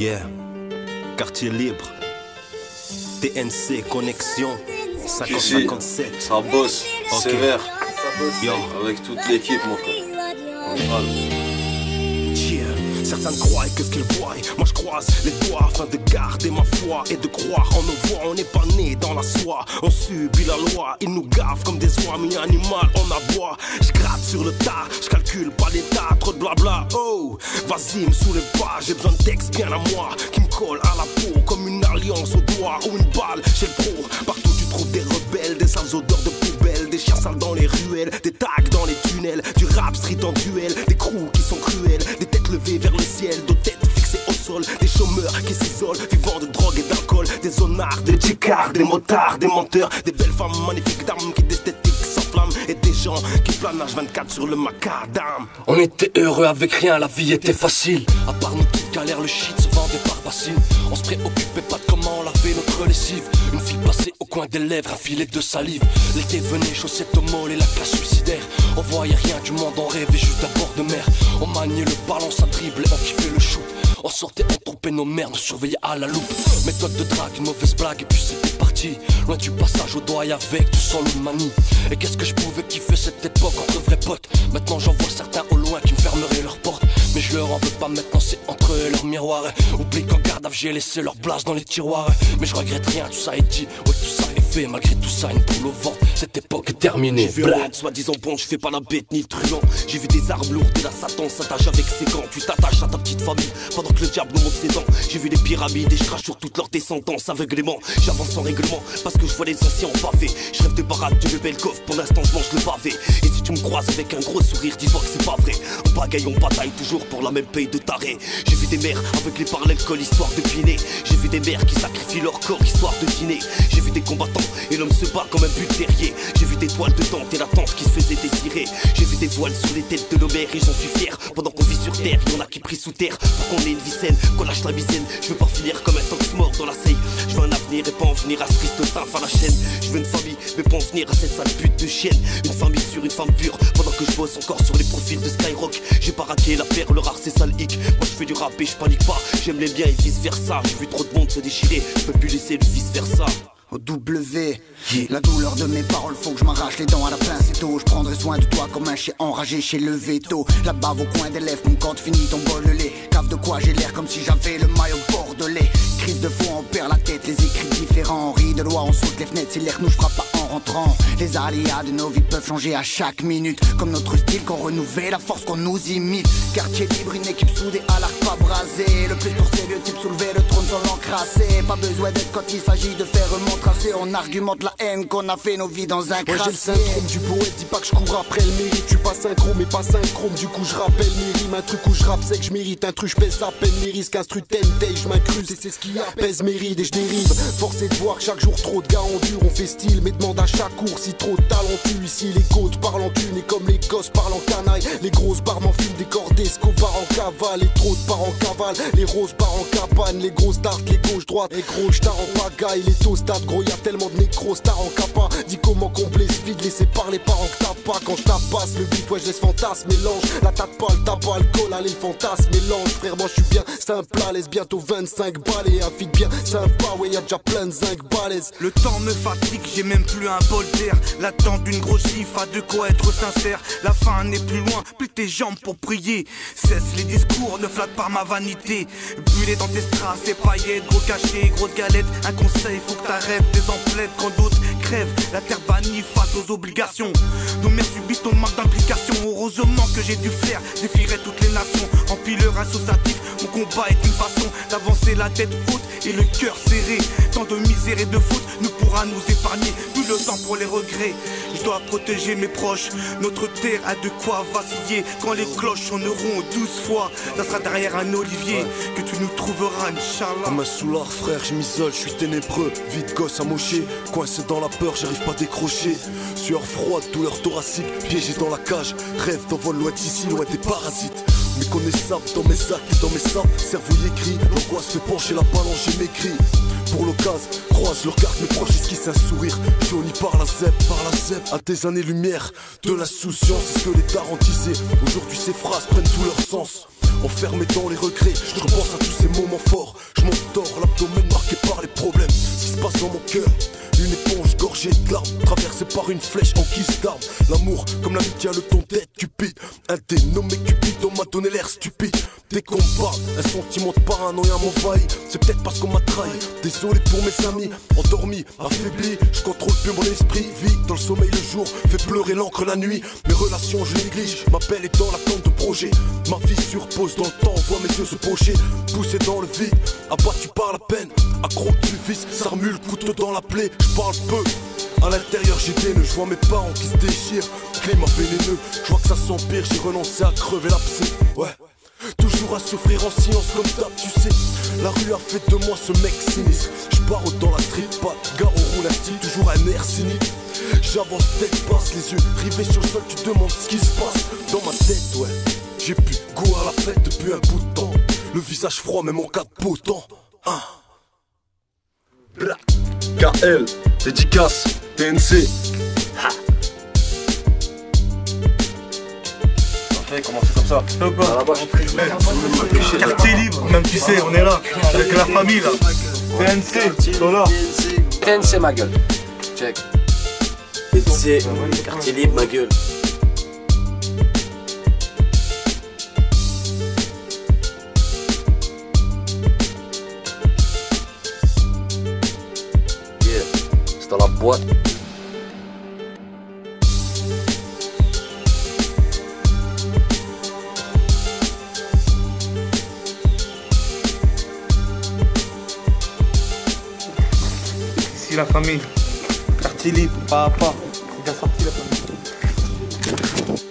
Yeah, Kartier Libre, TNC, connexion, 50-57. Ça bosse, okay. Sévère, yo. Avec toute l'équipe mon frère. Certains croient que ce qu'ils voient, moi je croise les doigts afin de garder ma foi et de croire en nos voix. On n'est pas né dans la soie, on subit la loi, ils nous gavent comme des oies, animal on aboie. Je gratte sur le tas, je calcule pas l'état, trop de blabla. Oh, vas-y me soulève pas, j'ai besoin de texte bien à moi qui me colle à la peau comme une alliance au doigt ou une balle chez le pro. Partout tu trouves des rebelles, des sales odeurs de poubelle, des chiens sales dans les ruelles, des tags dans les tunnels, du rap street en duel, des crews qui sont cruels, des têtes levées vers le ciel, d'autres têtes fixées au sol, des chômeurs qui s'isolent, vivant de drogue et d'alcool, des zonards, des tchicards, des motards, des menteurs, des belles femmes magnifiques dames qui détestent et des gens qui planent H24 sur le macadam. On était heureux avec rien, la vie était facile. À part nos petites galères, le shit se vendait par bassine. On se préoccupait pas de comment laver notre lessive. Une fille passée au coin des lèvres, un filet de salive. L'été venait, chaussettes au molle et la classe suicidaire. On voyait rien du monde, on rêvait juste à bord de mer. On maniait le ballon, ça dribblait, on kiffait le shoot. On sortait, on trompait nos mères, on surveillait à la loupe. Méthode de drague, une mauvaise blague et puis c'était parti. Loin du passage au doigt et avec tout sans le manie. Et qu'est-ce que je pouvais kiffer cette époque entre vrais potes. Maintenant j'en vois certains au loin qui me fermeraient leurs portes. Mais je leur en veux pas maintenant, c'est entre eux et leur miroir. Oublie qu'en garde à vue j'ai laissé leur place dans les tiroirs. Mais je regrette rien, tout ça est dit, ouais tout ça est fait. Malgré tout ça, une boule au ventre, cette époque est terminée. J'ai vu un monde soi-disant bon, je fais pas la bête ni le truand. J'ai vu des armes lourdes et la Satan s'attache avec ses gants. Tu t'attaches à ta petite famille pendant que le diable nous montre ses dents. J'ai vu les pyramides et je crache sur toute leur descendance aveuglément. J'avance sans règlement parce que je vois les anciens en pavé. Je rêve de baraque du Belkov, pour l'instant je mange le pavé. Et si tu me croises avec un gros sourire, dis-moi que c'est pas vrai. On bagaille, on bataille toujours pour la même paye de taré. J'ai vu des mères avec les parallèles cols, histoire de piner. J'ai vu des mères qui sacrifient leur corps, histoire de dîner. J'ai vu des combattants et l'homme se bat comme un but terrier. J'ai vu des toiles de tente et la tente qui se faisait désirer. J'ai vu des voiles sur les têtes de nos mères et j'en suis fier. Pendant qu'on vit sur terre, y'en a qui pris sous terre. Pour qu'on ait une vie saine, qu'on lâche la misaine. Je veux pas finir comme un tank mort dans la seille. Je veux un avenir et pas en venir à ce triste taf à la chaîne. Je veux une famille mais pas en venir à cette sale pute de chienne. Une famille sur une femme pure pendant que je bosse encore sur les profils de Skyrock. J'ai pas raqué la perle rare, c'est sale hic. Moi je fais du rap et je panique pas. J'aime les biens et vice versa. J'ai vu trop de monde se déchirer, je peux plus laisser le vice versa. OW, la douleur de mes paroles faut que je m'arrache les dents à la pince et tôt. Je prendrai soin de toi comme un chien enragé chez le veto. La bave au coin des lèvres, mon compte finit ton bol de lait. Cave de quoi j'ai l'air comme si j'avais le maillot bordelais. Crise de foi, on perd la tête, les écrits différents. On rit de loi, on saute les fenêtres, si l'air nous je frappe pas en rentrant. Les aléas de nos vies peuvent changer à chaque minute. Comme notre style qu'on renouvelle, la force qu'on nous imite. Kartier libre, une équipe soudée à l'arc pas brasé. Le plus pour ces vieux types soulever le trône sans l'encrasser. Pas besoin d'être quand il s'agit de faire remonter. On argumente la haine qu'on a fait nos vies dans un crassé. Ouais, j'ai le syndrome du poète, dis pas que je cours après le mérite. Tu pas synchro mais pas synchrome, du coup je rappelle mes rimes. Un truc où je rappe c'est que je mérite, un truc je pèse à peine mes risques. Instru tenté, je m'incruste et c'est ce qui apaise mes rides et je dérive. Force est de voir que chaque jour trop de gars en dur, on fait style mais demande à chaque cours si trop de talent tue. Ici les côtes parlent en thune et comme les gosses parlent en canaille. Les grosses barres m'en fument, des cordées, scobar en cavale. Les trop de barres en cavale, les roses barres en cabane. Les grosses tartes, les gauches droites, les gros stars en pagaille. Les taux stars, gros y'a tellement de nécros stars en capa. Dis comment combler ce vide, laissez parler par en que t'as pas. Quand je tapasse le beat, ouais je laisse fantasme, mélange. La tâte pas, le tabac, alcool, allez le fantasme, mélange. Frère moi je suis bien simple, à l'aise, bientôt 25 balles. Et un feed bien sympa, ouais y'a déjà plein de zinc balèze. Le temps me fatigue, j'ai même plus un bol d'air. L'attente d'une grosse giffe a de quoi être sincère. La fin n'est plus loin, plie tes jambes pour prier. Cesse les discours, ne flatte pas ma vanité. Bullez dans tes strass, et paillettes, gros cachets, grosse galette. Un conseil, faut que t'arrêtes des emplettes quand d'autres crèvent. La terre bannie face aux obligations. Nos mères subissent ton manque d'implication. Heureusement que j'ai du flair, défierai toutes les nations. Empileur associatif, mon combat est une façon d'avancer la tête haute et le cœur serré. Tant de misère et de faute ne pourra nous épargner. Plus le temps pour les regrets. Je dois protéger mes proches. Notre terre a de quoi vaciller. Quand les cloches sonneront 12 fois, ça sera derrière un olivier que tu nous trouveras, Inch'Allah. Comme un soulard frère, je m'isole, je suis ténébreux. Vite gosse amoché, coincé dans la peur, j'arrive pas à décrocher. Sueur froide, douleur thoracique, piégé dans la cage. Rêve d'envol loin d'ici, loin des parasites. Méconnaissable dans mes sacs et dans mes sables. Cerveau y écrit, l'angoisse fait pencher la balance, j'ai maigri. Pour l'occasion, croise le regard, mes proches esquissent un sourire. Johnny par la zep, à des années-lumière de la souciance. C'est ce que les darons disaient, aujourd'hui ces phrases prennent tout leur sens. enfermé dans les regrets. Je repense à tous ces moments forts. Je m'endors, l'abdomen marqué par les problèmes. Ce qui se passe dans mon cœur, une éponge gorgée de larmes, traversée par une flèche en guise d'arme. L'amour, comme l'amitié, a le ton d'être cupide. Un dénommé Cupidon m'a donné l'air stupide. Dès qu'on me parle, un sentiment de paranoïa m'envahit. C'est peut-être parce qu'on m'a trahi. Désolé pour mes amis, endormi, affaibli. Je contrôle plus mon esprit, vis dans le sommeil le jour, fait pleurer l'encre la nuit. Mes relations, je néglige. Ma belle est dans l'attente de projet. Ma vie sur pause dans le temps, voit mes yeux se pocher. Poussé dans le vide, abattu par la peine. Accro du vice, ça remue le couteau dans la plaie. Je parle peu, à l'intérieur j'ai des nœuds. Je vois mes parents qui se déchirent, climat vénéneux. Je vois que ça s'empire, j'ai renoncé à crever l'abcès. Ouais, toujours à souffrir en silence comme d'hab, tu sais. La rue a fait de moi ce mec sinistre. Je pars dans la street, pas de gare au roulastille, toujours un air cynique. J'avance tête basse, les yeux rivés sur le sol, tu te demandes ce qui se passe. Dans ma tête, ouais, j'ai plus goût à la fête depuis un bout de temps. Le visage froid, même en cas de beau temps. Hein. KL, dédicace, TNC. Ha. Parfait, commencez comme ça. Kartier Libre, même tu sais, on est là, avec la famille là. TNC, Lola. TNC, ma gueule. Check. TNC, Kartier Libre, ma gueule. Dans la boîte. Ici la famille, Kartier Libre, pas à pas, il a sorti la famille.